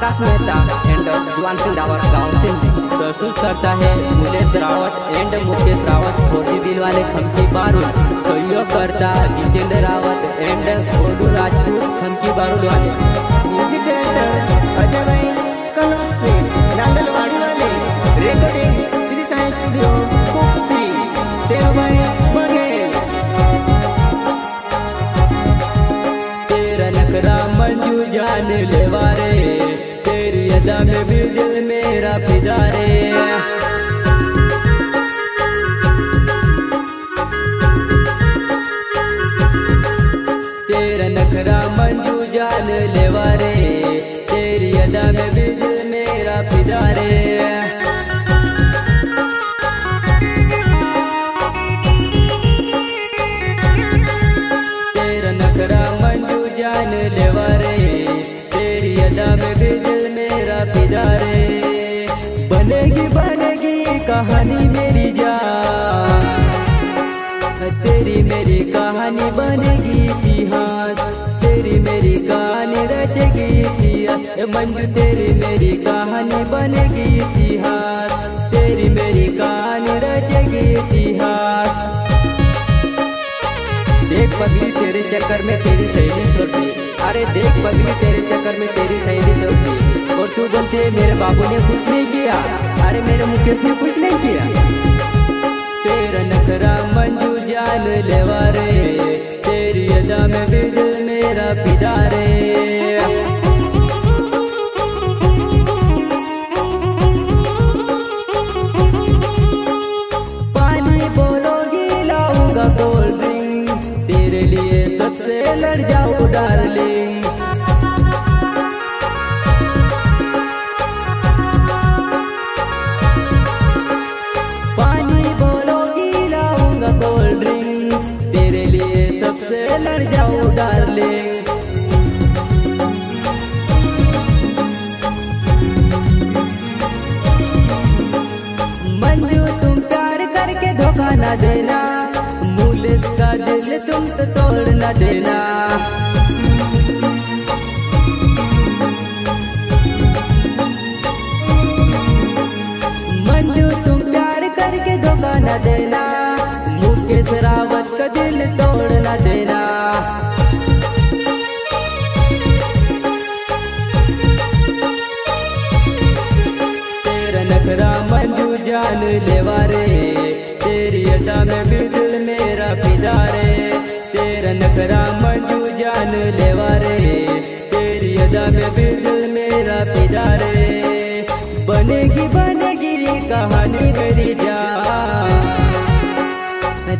आकाश Mehta and जुआन सिंह डावर गाँव सिंह प्रस्तुत करता है मुकेश रावत एंड मुकेश रावत होती दिल वाले खमकी बारूद सहयोग करता जितेंद्र रावत एंड ओडू राजपूत खमकी बारूद वाले म्यूजिक डायरेक्टर अजय भाई कनौज से नांदलवाड़ी वाले रिकॉर्डिंग श्री साई स्टूडियो कुक्सी सेव भाई मंजू जान लेवा रे तेरी अदा में भी दिल मेरा फिदा रे तेरा नखरा मंजू जान लेवा रे तेरी अदा में भी दिल मेरा फिदा रे तेरा नखरा मंजू जान लेवा रे तेरी अदा में भी दिल मेरा फिदा रे बनेगी कहानी मेरी जान तेरी मेरी कहानी बनेगी इतिहास तेरी मेरी कहानी रचेगी इतिहास मंजू तेरी मेरी कहानी बनेगी इतिहास तेरी मेरी कहानी रचेगी इतिहास। देख पगली तेरे चक्कर में तेरी सहेली छोड़ती अरे देख पगली तेरे चक्कर में तेरी सहेली छोड़ती और तू बोलती है मेरे बाबू ने कुछ नहीं किया अरे मेरे मुकेश ने कुछ नहीं किया। तेरा नखरा मंजू जान लेवा रे तेरी अदा में भी दिल मेरा फिदा रे पानी बोलोगी लाऊंगा कोल्ड ड्रिंक तेरे लिए सबसे लड़ जाओ डार्लिंग पानी बोलोगी लाऊंगा कोल्ड ड्रिंक तेरे लिए सबसे लड़ जाओ डार्लिंग मंजू तुम प्यार करके धोखा ना देना मुकेश का दिल तुम तो तोड़ न देना मंजू तुम प्यार करके धोखा न देना मुकेश रावत का दिल तोड़ न देना। तेरा नखरा मंजू जान लेवा रे तेरी अदा में भी दिल मेरा फिदा रे तेरा नखरा मंजू जान लेवा रे तेरी अदा में भी दिल मेरा फिदा रे बनेगी कहानी मेरी जान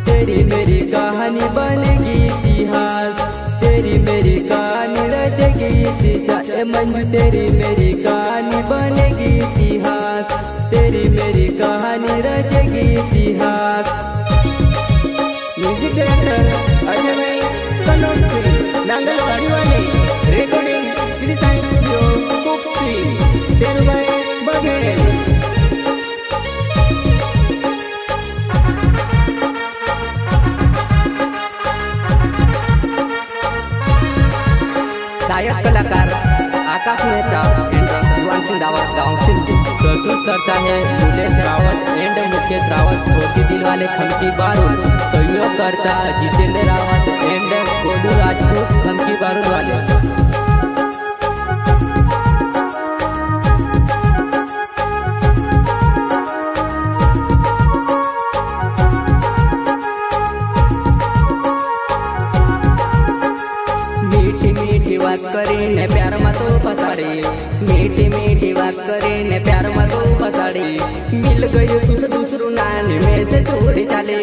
तेरी मेरी कहानी बनेगी इतिहास तेरी मेरी कहानी रचेगी इतिहास मंजू तेरी मेरी कहानी बनेगी इतिहास तेरी मेरी कहानी रचेगी इतिहास। म्यूजिक डायरेक्टर अजय भाई कनौज से नांदलवाड़ी वाले रिकॉर्डिंग श्री साई स्टूडियो कुक्सी सेरू भाई बघेल गायक कलाकार आकाश मेहता जुआन सिंह डावर गाँव सिंह प्रस्तुत करता है मुकेश रावत एंड मुकेश रावत होती दिल वाले खमकी बारूद सहयोग करता जितेंद्र रावत एंड ओडू राजपूत खमकी बारूद वाले। मीठी मीठी बात करीने प्यार में तो फसाड़ी मीठी बात करीने प्यार में तो फसाड़ी मिल गई तुझे दूसरू नानी में से छोड़ी चले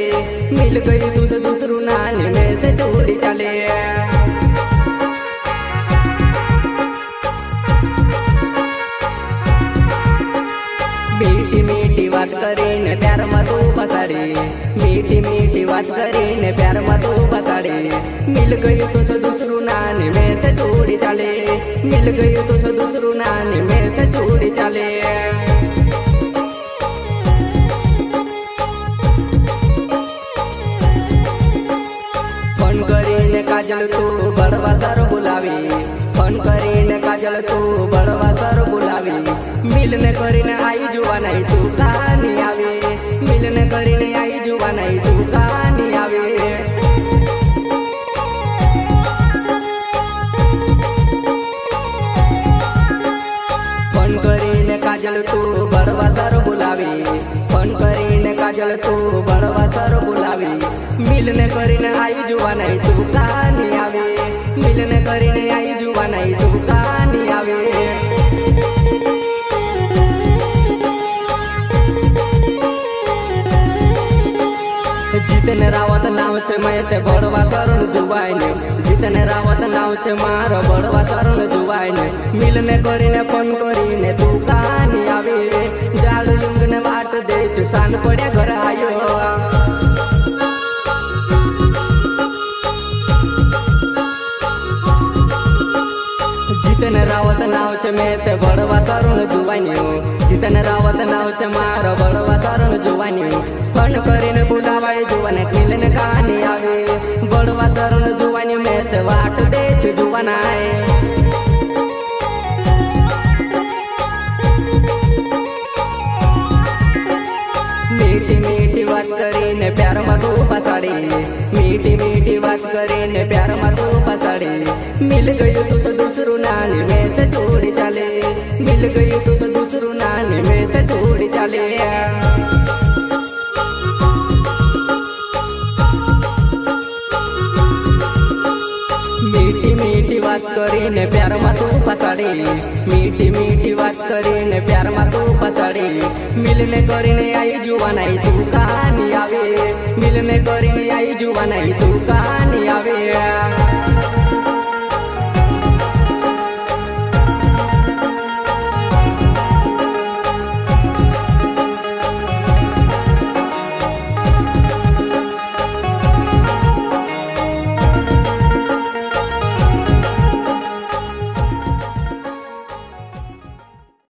मिल गई तुझे दूसरू नानी में से छोड़ी चले मीठी मीठी बात करीने प्यार में तो फसाड़ी मीठी बात करीने प्यार में तो फसाड़ी मिल गई तुझे दूसरू नानी में से छोड़ी चले मिल गई तुझे दूसरू नानी में से छोड़ी चले। फोन करीने काजल तू बड़वा सर बुलावी फोन करीने काजल तू बड़वा सर मिलने करीने आई जुआ नहीं तू कहानी आवे, मिलने करीने आई जुआ नहीं तू कहानी आवे। फोन करीने काजल तू बड़वा सर बुलावी, फोन करीने काजल तू बड़वा सर बुलावी, मिलने करीने आई जुआ नहीं तू कहानी आवे, मिलने करीने आई जुआ नहीं तू कहानी आवे। जितन रावत नाव छे मैं ते बड़वा शरण जुवाईने, जितन रावत नाव छे मारो बड़वा शरण जुवाईने, मिलने करीने फोन करीने तू कहानी आवे, जाड़ युंगने बाट दे छु सान पड़े घर आयो। जितन रावत नाव छे मैं ते बड़वा शरण जुवाईने, जितन रावत नाव छे मारो बड़वा शरण जुवाईने, फोन करीने बुलावाई जुवाने मिलने कहानी आवे, बड़वा शरण जुवानी में ते वाट दे छु जुवानाए। मीठी मीठी बात करीने प्यार में तू फसाड़ी, मीठी मीठी बात करीने प्यार में तू फसाड़ी, मिल गई तुझ दूसरू नानी में से जोड़ी चले, मिल गई तुझ दूसरू नानी में से जोड़ी चले। बात करीने प्यार में तू फसाड़ी, मीठी मीठी बात करीने प्यार में तू फसाड़ी, मिलने करीने आई जुवानाई तू कहानी आवे, मिलने करीने आई जुवानाई तू कहानी आवे।